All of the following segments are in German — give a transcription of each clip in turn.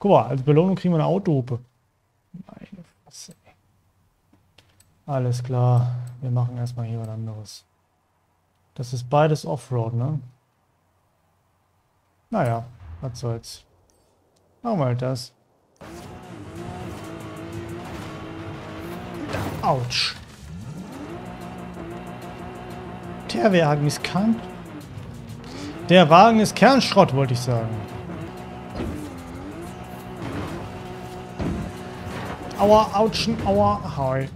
Guck mal, als Belohnung kriegen wir eine Autohupe. Meine Fresse. Alles klar, wir machen erstmal hier was anderes. Das ist beides Offroad, ne? Naja, was soll's. Machen wir halt das. Autsch. Der Wagen ist Kernschrott, wollte ich sagen. Aua, autschen, aua, hoi.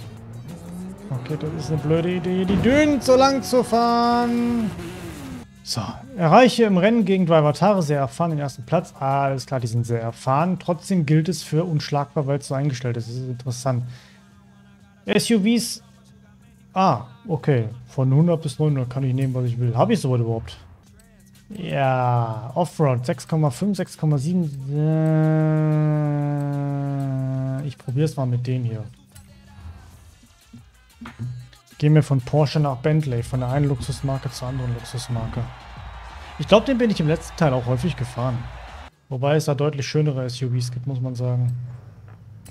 Okay, das ist eine blöde Idee, die Dünen so lang zu fahren. So, erreiche im Rennen gegen Drivatare sehr erfahren den ersten Platz. Ah, alles klar, die sind sehr erfahren. Trotzdem gilt es für unschlagbar, weil es so eingestellt ist. Das ist interessant. SUVs. Ah, okay. Von 100 bis 900 kann ich nehmen, was ich will. Habe ich sowas überhaupt? Ja, Offroad 6,5, 6,7. Ich probiere es mal mit denen hier. Gehen wir von Porsche nach Bentley, von der einen Luxusmarke zur anderen Luxusmarke. Ich glaube, den bin ich im letzten Teil auch häufig gefahren. Wobei es da deutlich schönere SUVs gibt, muss man sagen.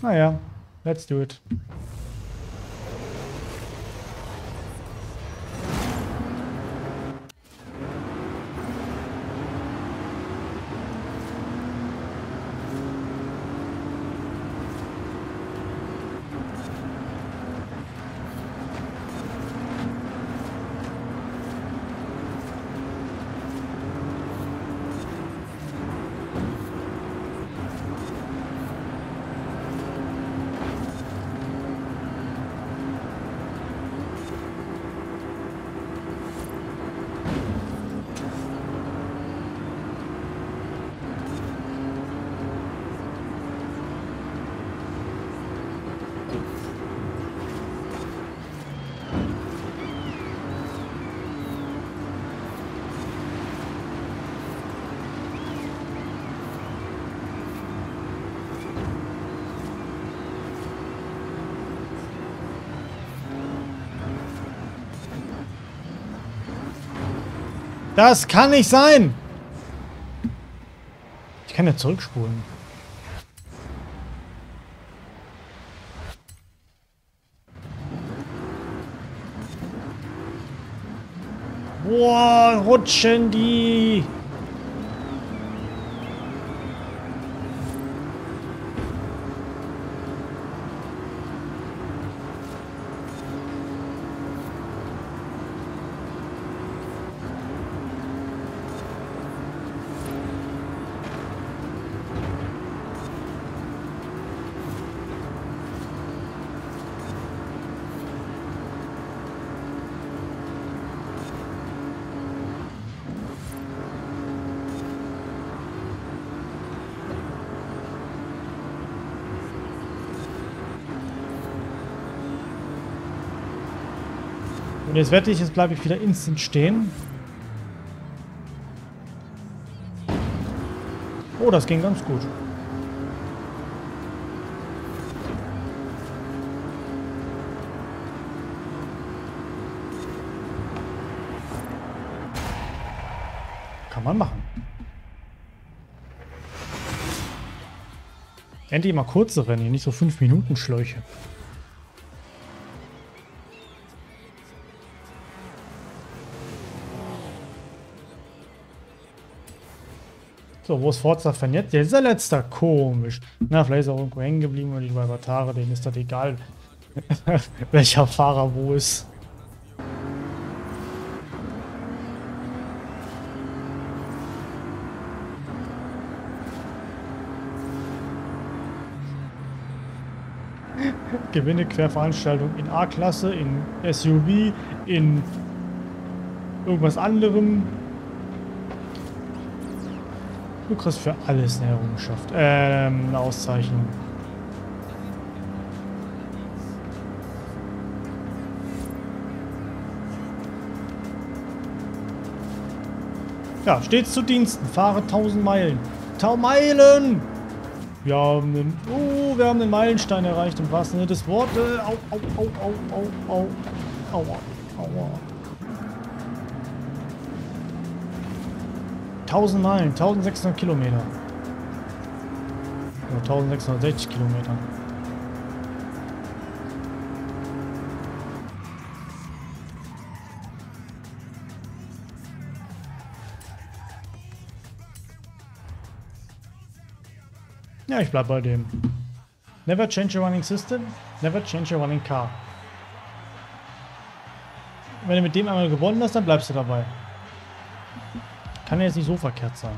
Naja, let's do it. Das kann nicht sein! Ich kann ja zurückspulen. Boah, rutschen die! Und jetzt wette ich, jetzt bleibe ich wieder instant stehen. Oh, das ging ganz gut. Kann man machen. Endlich mal kurze Rennen, nicht so 5-Minuten-Schläuche. So, wo ist Forza von jetzt? Der ist der letzte. Komisch. Na, vielleicht ist er auch irgendwo hängen geblieben, und die Drivatare, denen ist das egal, welcher Fahrer wo ist. Gewinne Querveranstaltung in A-Klasse, in SUV, in irgendwas anderem. Du kriegst für alles eine Errungenschaft. Eine Auszeichnung. Ja, stets zu Diensten. Fahre 1000 Meilen. 1000 Meilen! Wir haben einen, wir haben den Meilenstein erreicht im wahrsten Sinne des Wortes. Au, au, au, au, au, au. Aua, aua. 1000 Meilen, 1600 Kilometer. 1660 Kilometern. Ja, ich bleib bei dem. Never change a running system, never change a running car. Wenn du mit dem einmal gewonnen hast, dann bleibst du dabei. Kann ja jetzt nicht so verkehrt sein.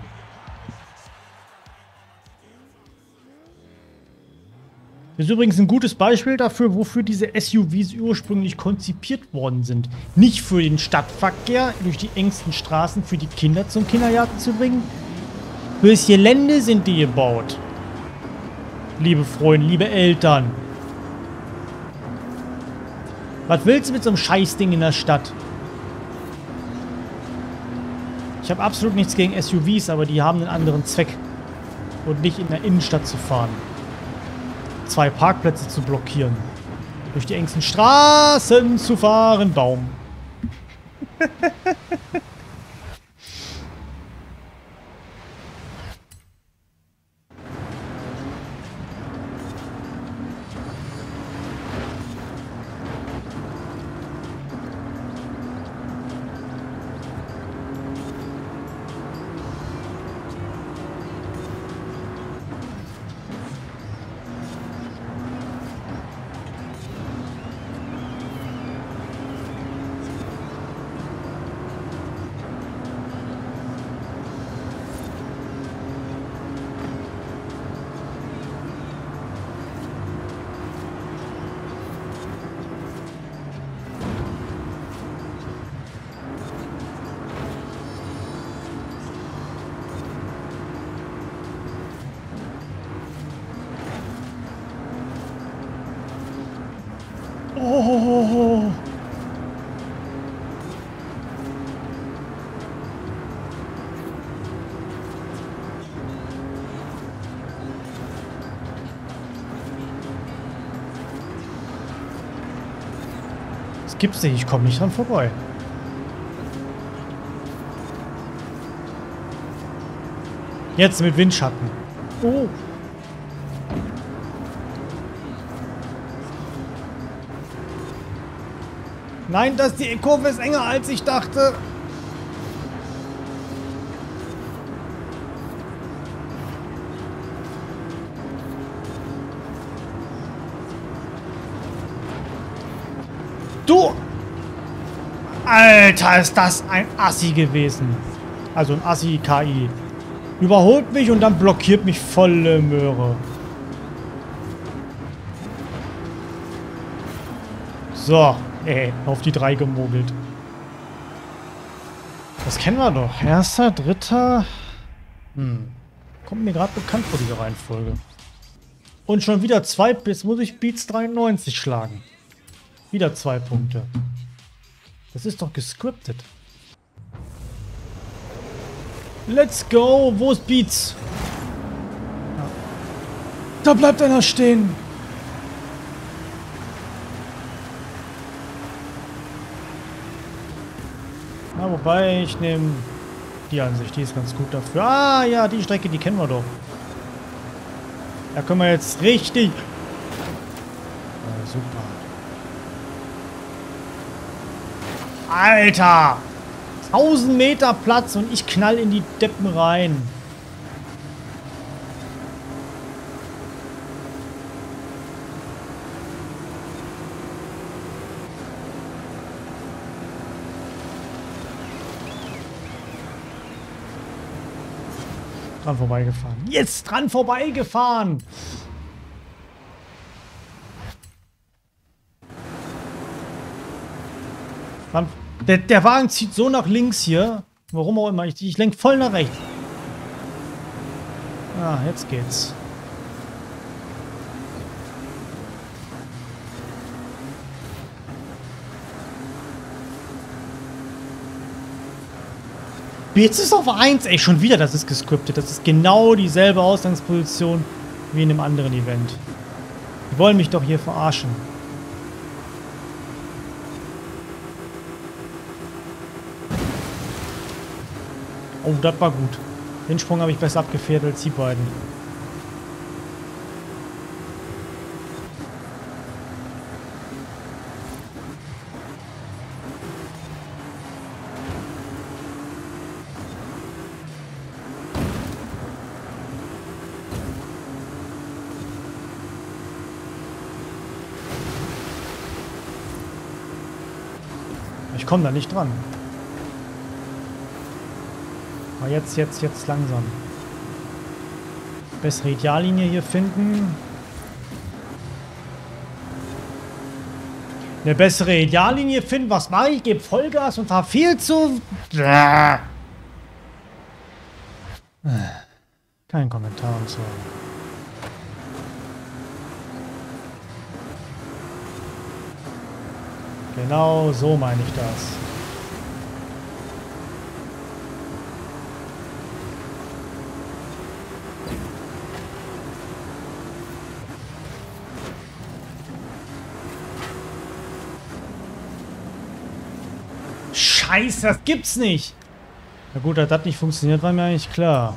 Das ist übrigens ein gutes Beispiel dafür, wofür diese SUVs ursprünglich konzipiert worden sind. Nicht für den Stadtverkehr, durch die engsten Straßen für die Kinder zum Kindergarten zu bringen. Fürs Gelände sind die gebaut. Liebe Freunde, liebe Eltern. Was willst du mit so einem Scheißding in der Stadt? Ich habe absolut nichts gegen SUVs, aber die haben einen anderen Zweck. Und nicht in der Innenstadt zu fahren. 2 Parkplätze zu blockieren. Durch die engsten Straßen zu fahren. Baum. Das gibt's nicht, ich komme nicht dran vorbei. Jetzt mit Windschatten. Oh. Nein, die Kurve ist enger, als ich dachte. Du! Alter, ist das ein Assi gewesen. Also ein Assi-KI. Überholt mich und dann blockiert mich volle Möhre. So. Auf die 3 gemogelt. Das kennen wir doch. 1., 3. Kommt mir gerade bekannt vor, diese Reihenfolge. Und schon wieder 2 Bits. Muss ich Beats 93 schlagen. Wieder 2 Punkte. Das ist doch gescriptet. Let's go. Wo ist Beats? Ja. Da bleibt einer stehen. Wobei, ich nehme die Ansicht, die ist ganz gut dafür. Ah ja, die Strecke, die kennen wir doch. Da können wir jetzt richtig... super. Alter! 1000 Meter Platz und ich knall in die Deppen rein. Dran vorbeigefahren. Jetzt dran vorbeigefahren! Der Wagen zieht so nach links hier. Warum auch immer. Ich lenke voll nach rechts. Ah, jetzt geht's. Jetzt ist es auf 1, ey, schon wieder, das ist gescriptet. Das ist genau dieselbe Ausgangsposition wie in einem anderen Event. Die wollen mich doch hier verarschen. Oh, das war gut. Den Sprung habe ich besser abgefährt als die beiden. ich komme da nicht dran. Aber jetzt langsam. Bessere Ideallinie hier finden. Eine bessere Ideallinie finden. Was mache ich? Gebe Vollgas und fahre viel zu... Kein Kommentar und so. Genau so meine ich das. Scheiße, das gibt's nicht! Na gut, dass das nicht funktioniert, war mir eigentlich klar.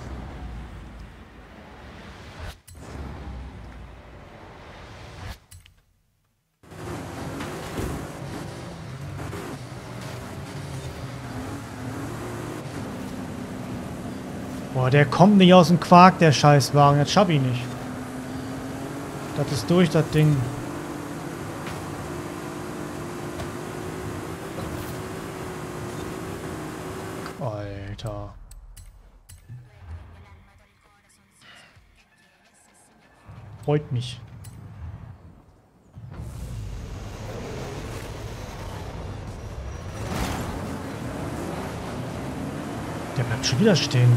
Boah, der kommt nicht aus dem Quark, der Scheißwagen. Das schaff ich nicht. Das ist durch, das Ding. Alter. Freut mich. Der bleibt schon wieder stehen.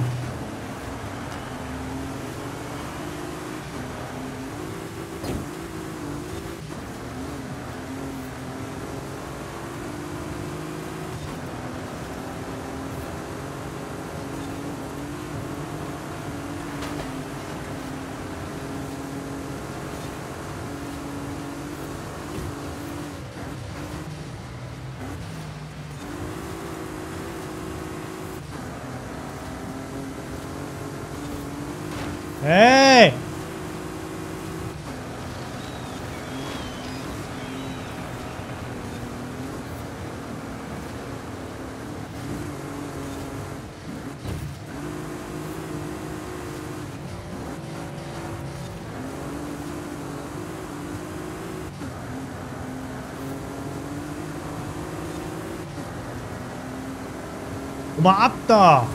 Hey! Komm mal ab da!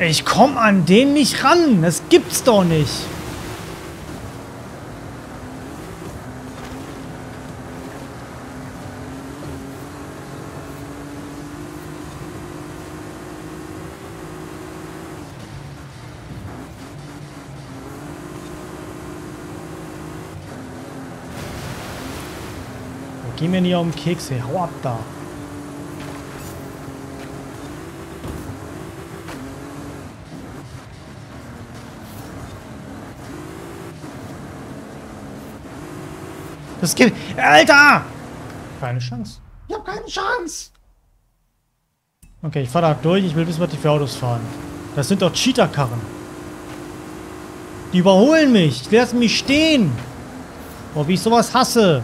Ich komm an den nicht ran. Das gibt's doch nicht. Geh mir nicht auf den Keks, ey. Hau ab da. Das gibt... Alter! Keine Chance. Ich hab keine Chance! Okay, ich fahr da durch. Ich will wissen, was die für Autos fahren. Das sind doch Cheater-Karren. Die überholen mich. Die lassen mich stehen. Boah, wie ich sowas hasse.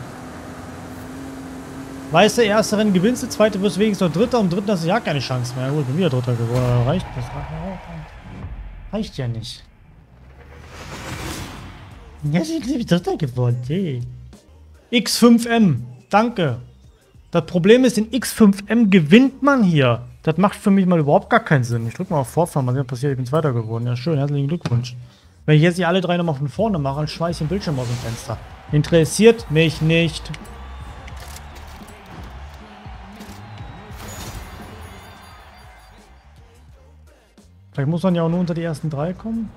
Weißt du, erste Rennen gewinnst du, zweite wirst du wenigstens noch Dritter. Und Dritten hast du ja keine Chance mehr. Gut, bin wieder Dritter geworden. Reicht das? Reicht ja nicht. Jetzt bin ich Dritter geworden. Hey. X5M, danke. Das Problem ist, in X5M gewinnt man hier. Das macht für mich mal überhaupt gar keinen Sinn. Ich drück mal auf Vorfahren, mal sehen, was passiert. Ich bin Zweiter geworden. Ja, schön, herzlichen Glückwunsch. Wenn ich jetzt die alle drei nochmal von vorne mache, dann schmeiß ich den Bildschirm aus dem Fenster. Interessiert mich nicht. Vielleicht muss man ja auch nur unter die ersten drei kommen.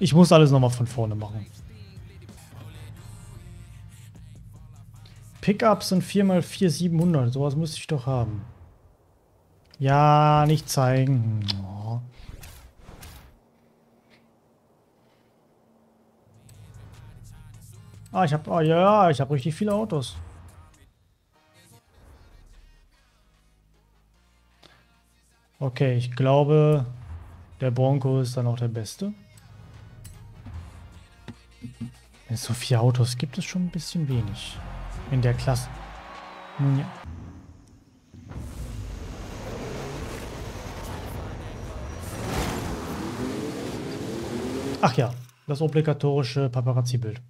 Ich muss alles nochmal von vorne machen. Pickups sind 4x4 700. Sowas müsste ich doch haben. Ja, nicht zeigen. Oh. Ah, ich habe... Ah, ja, ich habe richtig viele Autos. Okay, ich glaube, der Bronco ist dann auch der Beste. Wenn es so viele Autos gibt, es schon ein bisschen wenig. In der Klasse. Nun ja. Ach ja, das obligatorische Paparazzi-Bild.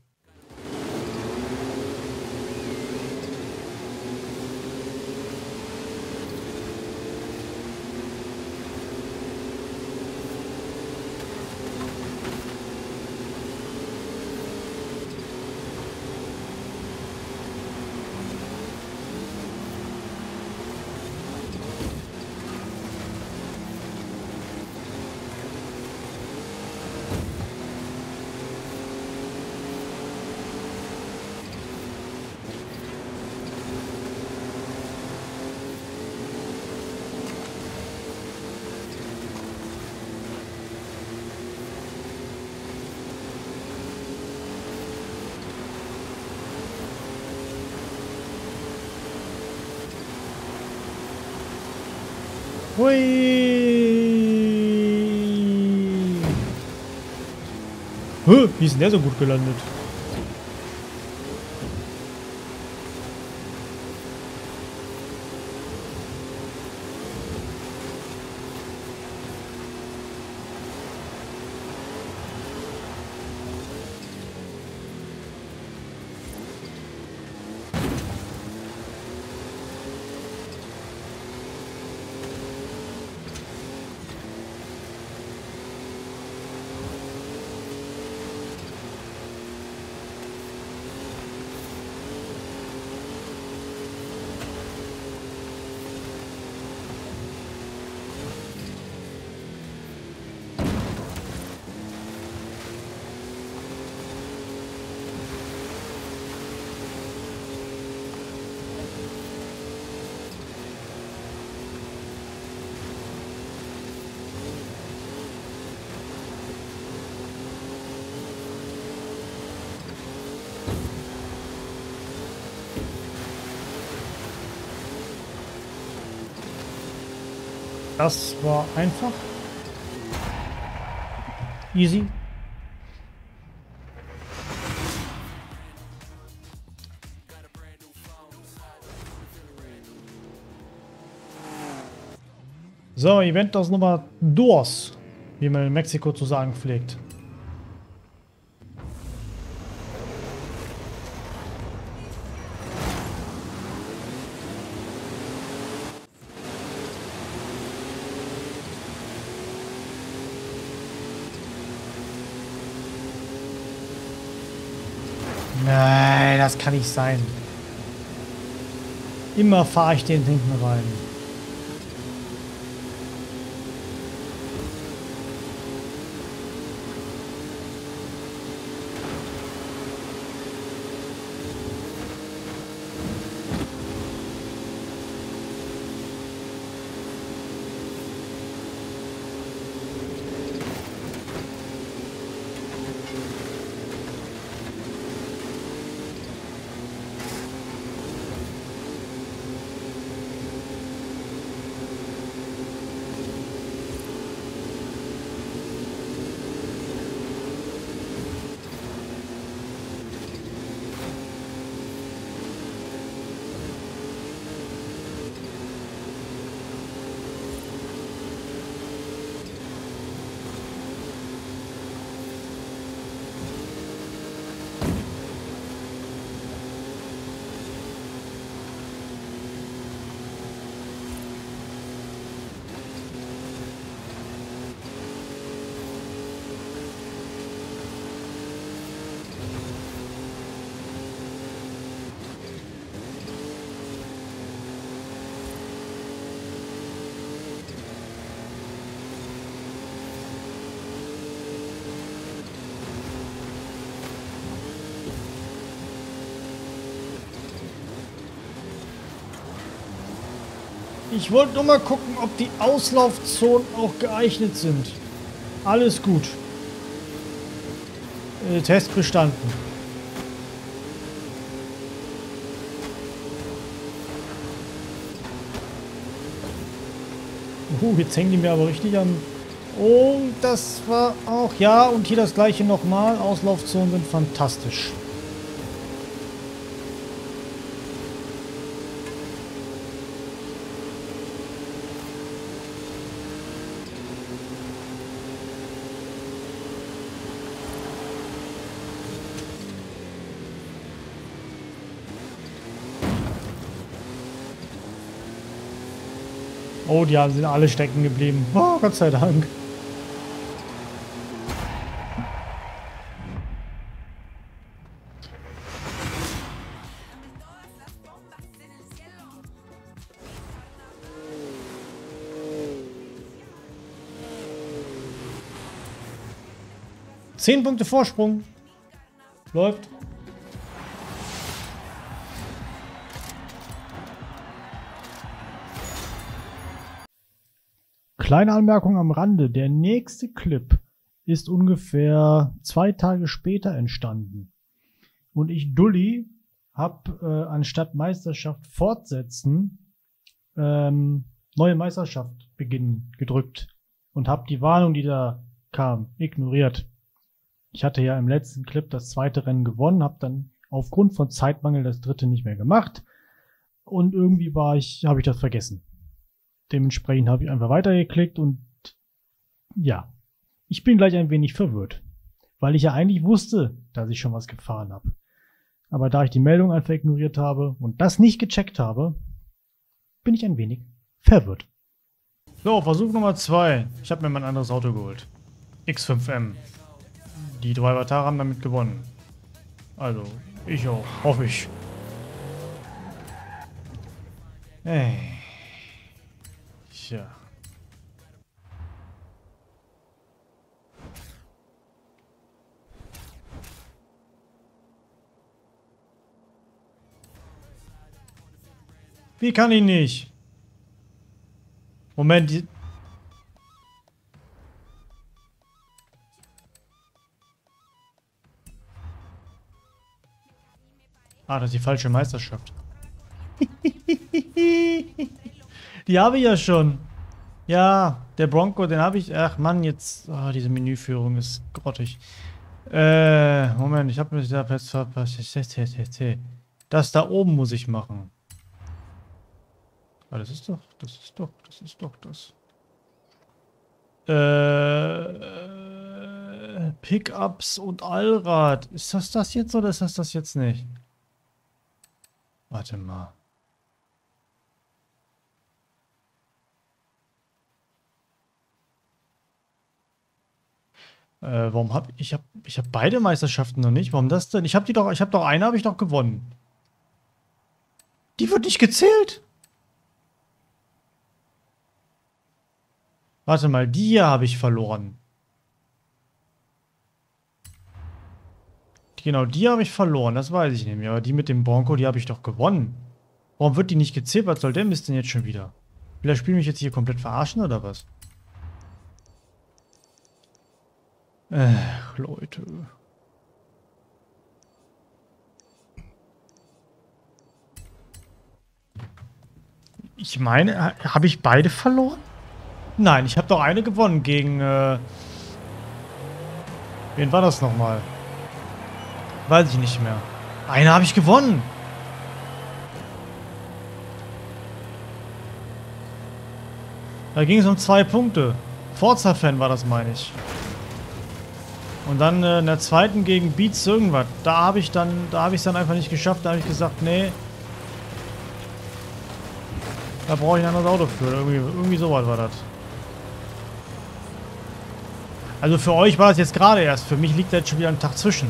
Hui! Wie ist denn der so gut gelandet? Das war einfach. Easy. So, Event aus Nummer Dos, wie man in Mexiko zu sagen pflegt. Nein, das kann nicht sein. Immer fahre ich den hinten rein. Ich wollte nur mal gucken, ob die Auslaufzonen auch geeignet sind. Alles gut. Test bestanden. Jetzt hängen die mir aber richtig an. Oh, das war auch... Ja, und hier das gleiche nochmal. Auslaufzonen sind fantastisch. Oh, die sind alle stecken geblieben. Oh, Gott sei Dank. Zehn Punkte Vorsprung. Läuft. Kleine Anmerkung am Rande, der nächste Clip ist ungefähr 2 Tage später entstanden. Und ich, Dulli, habe anstatt Meisterschaft fortsetzen, neue Meisterschaft beginnen gedrückt und habe die Warnung, die da kam, ignoriert. Ich hatte ja im letzten Clip das 2. Rennen gewonnen, habe dann aufgrund von Zeitmangel das 3. nicht mehr gemacht und irgendwie habe ich das vergessen. Dementsprechend habe ich einfach weitergeklickt und ja, ich bin gleich ein wenig verwirrt, weil ich ja eigentlich wusste, dass ich schon was gefahren habe. Aber da ich die Meldung einfach ignoriert habe und das nicht gecheckt habe, bin ich ein wenig verwirrt. So, Versuch Nummer 2. Ich habe mir mein anderes Auto geholt. X5M. Die drei Vatare haben damit gewonnen. Also, ich auch, hoffe ich. Hey. Ja. Wie kann ich nicht? Moment, das ist die falsche Meisterschaft. Die habe ich ja schon. Ja, der Bronco, den habe ich... Ach Mann, jetzt... Oh, diese Menüführung ist grottig. Moment, ich habe mich da jetzt verpasst. Das da oben muss ich machen. Ah, das ist doch das. Pickups und Allrad. Ist das jetzt oder ist das jetzt nicht? Warte mal. Warum hab ich beide Meisterschaften noch nicht? Warum das denn? Ich habe doch eine gewonnen. Die wird nicht gezählt. Warte mal, die hier habe ich verloren. Genau, die habe ich verloren, das weiß ich nämlich. Aber die mit dem Bronco, die habe ich doch gewonnen. Warum wird die nicht gezählt? Was soll der Mist denn jetzt schon wieder? Will das Spiel mich jetzt hier komplett verarschen oder was? Ach, Leute. Ich meine, habe ich beide verloren? Nein, ich habe doch eine gewonnen gegen... Wen war das nochmal? Weiß ich nicht mehr. Eine habe ich gewonnen! Da ging es um 2 Punkte. Forza-Fan war das, meine ich. Und dann in der zweiten gegen Beats irgendwas. Da habe ich es dann einfach nicht geschafft. Da habe ich gesagt, nee. Da brauche ich ein anderes Auto für. Irgendwie sowas war das. Also für euch war das jetzt gerade erst. Für mich liegt da jetzt schon wieder ein Tag zwischen.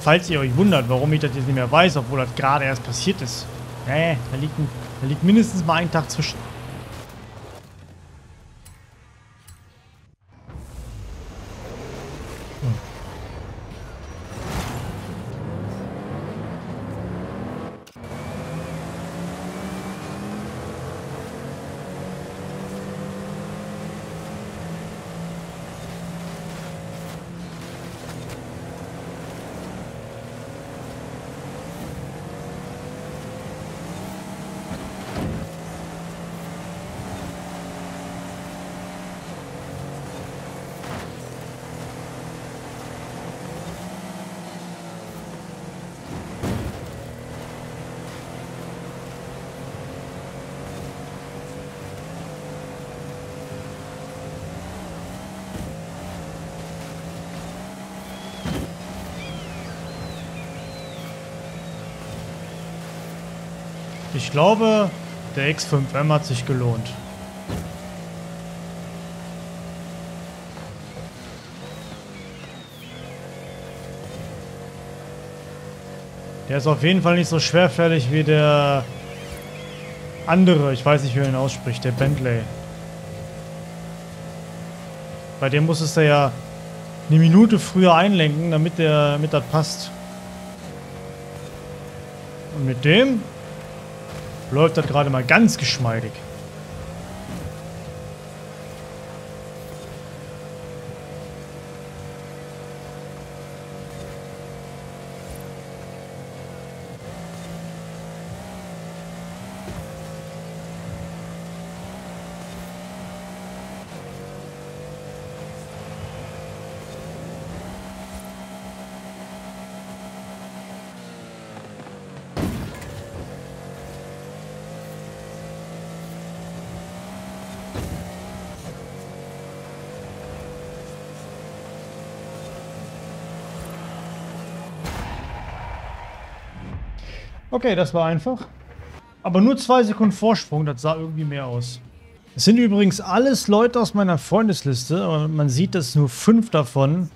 Falls ihr euch wundert, warum ich das jetzt nicht mehr weiß, obwohl das gerade erst passiert ist. Nee, da liegt mindestens mal ein Tag zwischen. Ich glaube, der X5M hat sich gelohnt. Der ist auf jeden Fall nicht so schwerfällig wie der andere. Ich weiß nicht, wie man ihn ausspricht. Der Bentley. Bei dem musstest du ja eine Minute früher einlenken, damit das passt. Und mit dem läuft das gerade mal ganz geschmeidig. Okay, das war einfach. Aber nur 2 Sekunden Vorsprung, das sah irgendwie mehr aus. Es sind übrigens alles Leute aus meiner Freundesliste, aber man sieht, dass nur 5 davon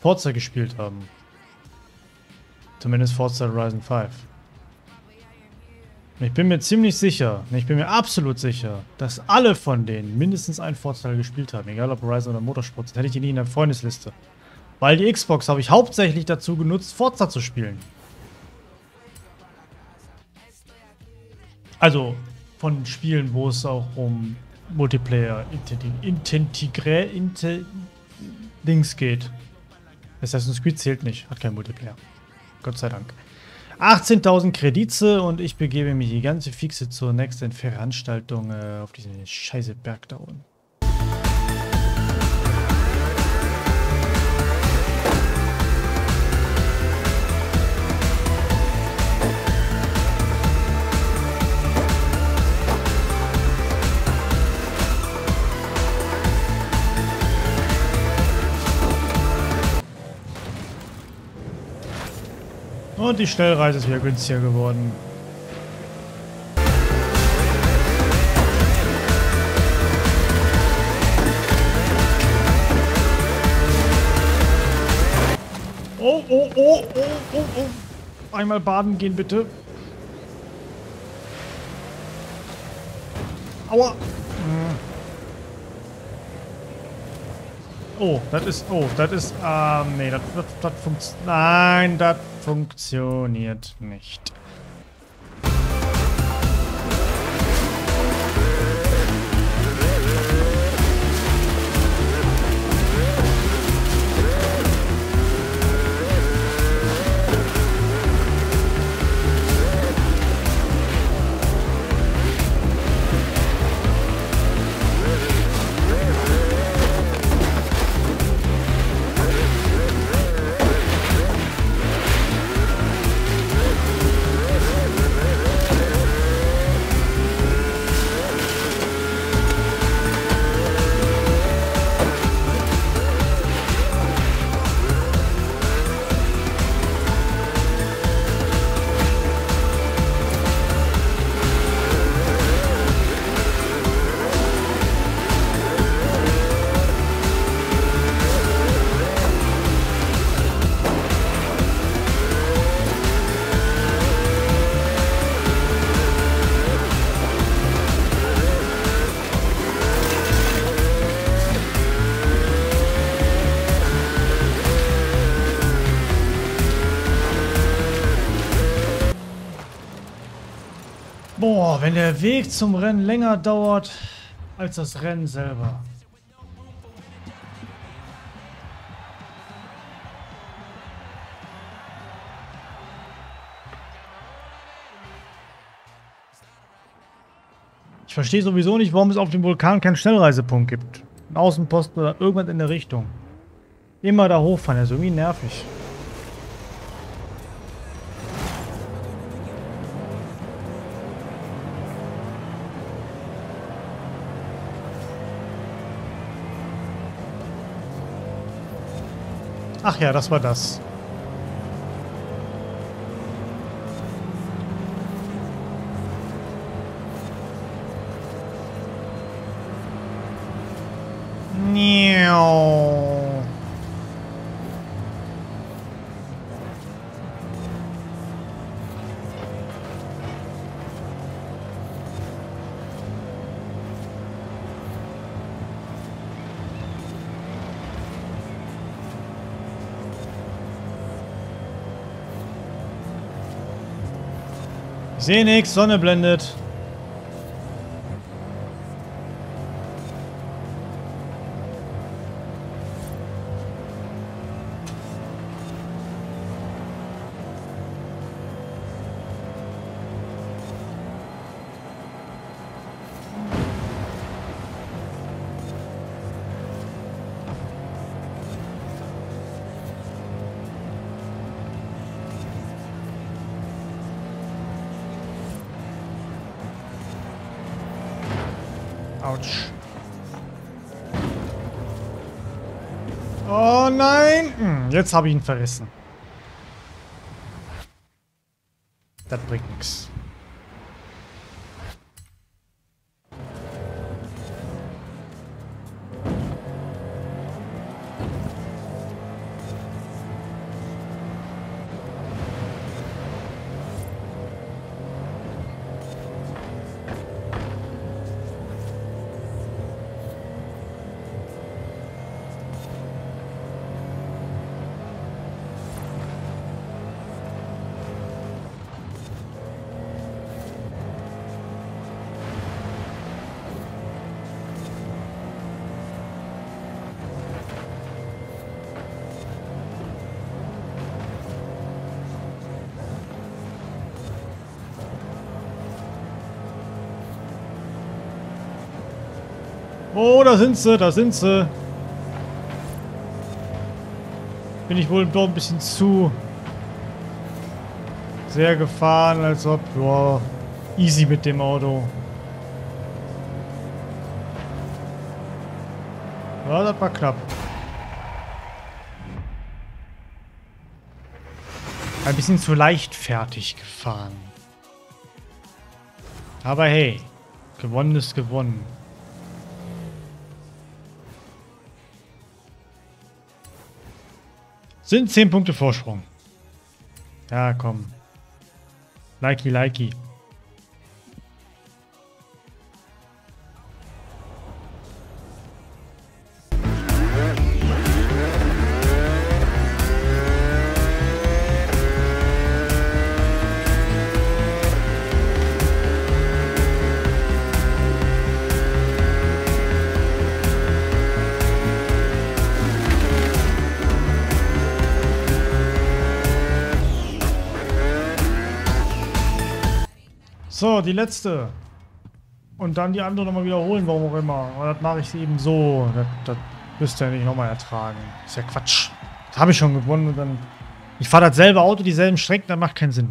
Forza gespielt haben. Zumindest Forza Horizon 5. Und ich bin mir ziemlich sicher, ich bin mir absolut sicher, dass alle von denen mindestens einen Forza gespielt haben. Egal ob Horizon oder Motorsport, das hätte ich die nicht in der Freundesliste. Weil die Xbox habe ich hauptsächlich dazu genutzt, Forza zu spielen. Also von Spielen, wo es auch um Multiplayer Dings geht. Assassin's Creed zählt nicht, hat kein Multiplayer. Gott sei Dank. 18.000 Kredite und ich begebe mich die ganze Fixe zur nächsten Veranstaltung auf diesen scheiße Berg da unten. Und die Schnellreise ist wieder günstiger geworden. Oh. Einmal baden gehen, bitte. Aua. Oh, das ist, nee, das funktioniert, nein, das funktioniert nicht. Boah, wenn der Weg zum Rennen länger dauert als das Rennen selber. Ich verstehe sowieso nicht, warum es auf dem Vulkan keinen Schnellreisepunkt gibt. Ein Außenposten oder irgendwas in der Richtung. Immer da hochfahren, das ist irgendwie nervig. Ach ja, das war das. Ich sehe nichts, Sonne blendet. Autsch. Oh nein! Jetzt habe ich ihn verrissen. Das bringt nichts. Oh, da sind sie, da sind sie. Bin ich wohl dort ein bisschen zu sehr gefahren, als ob, boah, easy mit dem Auto. Ja, das war knapp. Ein bisschen zu leichtfertig gefahren. Aber hey, gewonnen ist gewonnen. Sind 10 Punkte Vorsprung. Ja, komm. Likey, likey. So, die letzte. Und dann die andere nochmal wiederholen, warum auch immer. Aber das mache ich eben so. Das müsst ihr ja nicht nochmal ertragen. Ist ja Quatsch. Das habe ich schon gewonnen und dann... Ich fahre dasselbe Auto, dieselben Strecken, das macht keinen Sinn.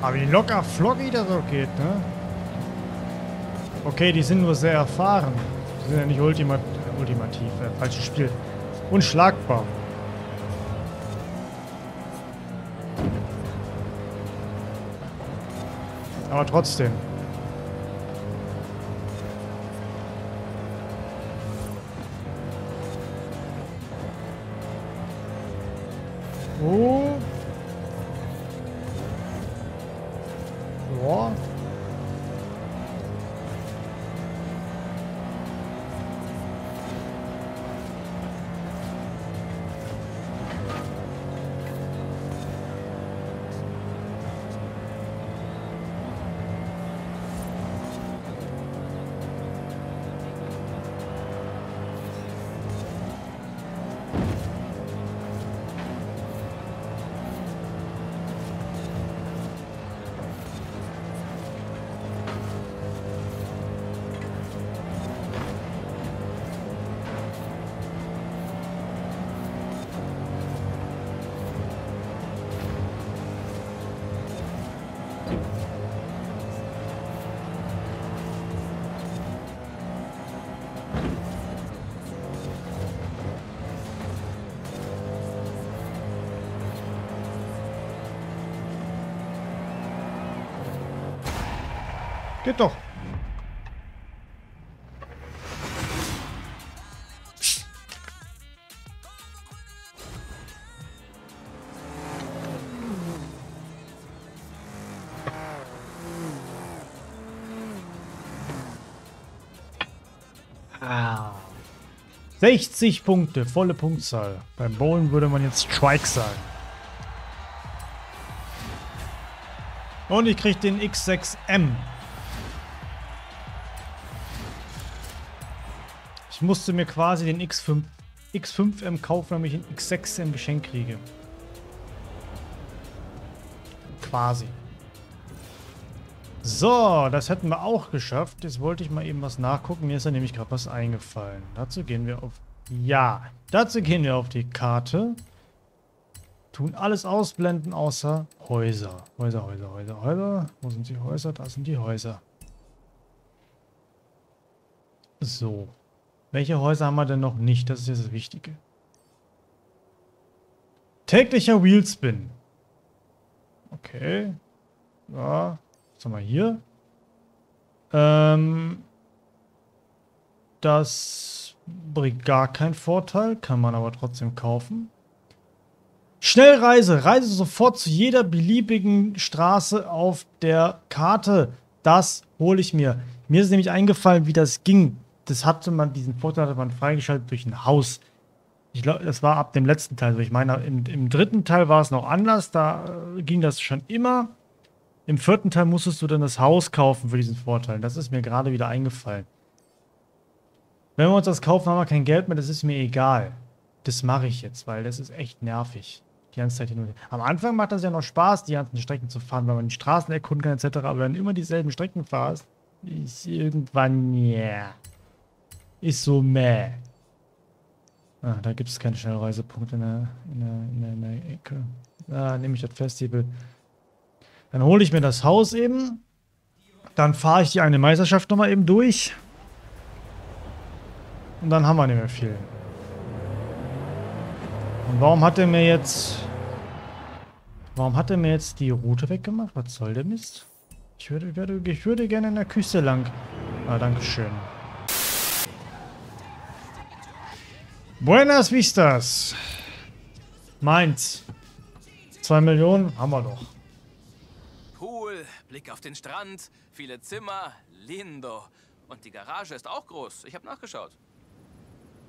Aber wie locker floggy das auch geht, ne? Okay, die sind nur sehr erfahren. Die sind ja nicht ultimativ, falsches Spiel. Unschlagbar. Aber trotzdem. Oh. Geht doch. Ah. 60 Punkte, volle Punktzahl. Beim Bowlen würde man jetzt Strike sagen. Und ich kriege den X6M. Ich musste mir quasi den X5M kaufen, damit ich den X6M Geschenk kriege. Quasi. So, das hätten wir auch geschafft. Jetzt wollte ich mal eben was nachgucken. Mir ist da nämlich gerade was eingefallen. Dazu gehen wir auf... Ja, dazu gehen wir auf die Karte. Tun alles ausblenden, außer Häuser. Häuser, Häuser, Häuser, Häuser. Wo sind die Häuser? Da sind die Häuser. So. Welche Häuser haben wir denn noch nicht? Das ist jetzt das Wichtige. Täglicher Wheelspin. Okay. Ja. Was haben wir hier? Das bringt gar keinen Vorteil. Kann man aber trotzdem kaufen. Schnellreise. Reise sofort zu jeder beliebigen Straße auf der Karte. Das hole ich mir. Mir ist nämlich eingefallen, wie das ging. Das hatte man, diesen Vorteil hatte man freigeschaltet durch ein Haus. Ich glaube, das war ab dem letzten Teil. Also ich meine, im dritten Teil war es noch anders. Da ging das schon immer. Im vierten Teil musstest du dann das Haus kaufen für diesen Vorteil. Das ist mir gerade wieder eingefallen. Wenn wir uns das kaufen, haben wir kein Geld mehr. Das ist mir egal. Das mache ich jetzt, weil das ist echt nervig. Die ganze Zeit hin und her. Am Anfang macht das ja noch Spaß, die ganzen Strecken zu fahren, weil man die Straßen erkunden kann etc. Aber wenn du immer dieselben Strecken fahrst, ist irgendwann, yeah. Ist so meh. Ah, da gibt es keinen Schnellreisepunkt in der Ecke. Ah, nehme ich das Festival. Dann hole ich mir das Haus eben. Dann fahre ich die eine Meisterschaft nochmal eben durch. Und dann haben wir nicht mehr viel. Und warum hat er mir jetzt die Route weggemacht? Was soll der Mist? Ich würde gerne in der Küste lang. Ah, dankeschön. Buenas Vistas. Mainz. 2 Millionen haben wir doch. Pool, Blick auf den Strand, viele Zimmer, lindo. Und die Garage ist auch groß. Ich habe nachgeschaut.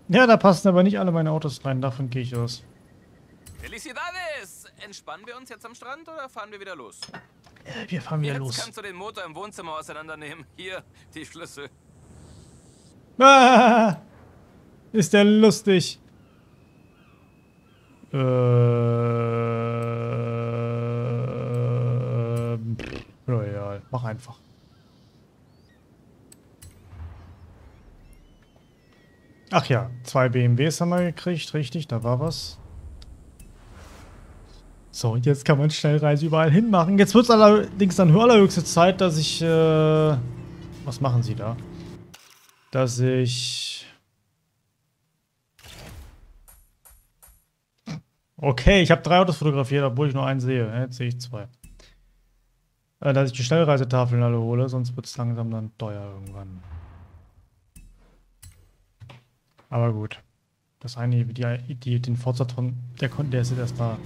Ja, da passen aber nicht alle meine Autos rein. Davon gehe ich aus. Felicidades! Entspannen wir uns jetzt am Strand oder fahren wir wieder los? Wir fahren wieder los. Jetzt kannst du den Motor im Wohnzimmer auseinandernehmen. Hier, die Schlüssel. Ah, ist der lustig. Royal. Mach einfach. Ach ja, 2 BMWs haben wir gekriegt, richtig, da war was. So, und jetzt kann man Schnellreise überall hin machen. Jetzt wird es allerdings dann allerhöchste Zeit, dass ich, was machen sie da? Dass ich... Okay, ich habe 3 Autos fotografiert, obwohl ich nur einen sehe. Jetzt sehe ich 2. Dass ich die Schnellreisetafeln alle hole, sonst wird es langsam dann teuer irgendwann. Aber gut. Das eine, den Forza-Tron, der ist jetzt erstmal.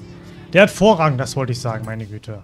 Der hat Vorrang, das wollte ich sagen, meine Güte.